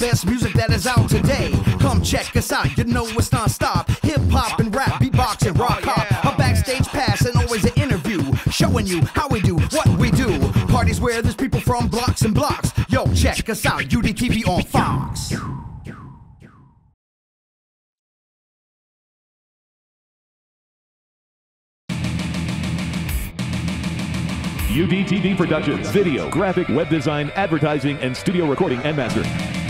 Best music that is out today. Come check us out, you know it's non-stop. Hip-hop and rap, beatbox and rock hop. A backstage pass and always an interview, showing you how we do what we do. Parties where there's people from blocks and blocks. Yo, Go check us out, UDTV on Fox. UDTV Productions, video, graphic, web design, advertising, and studio recording and mastering.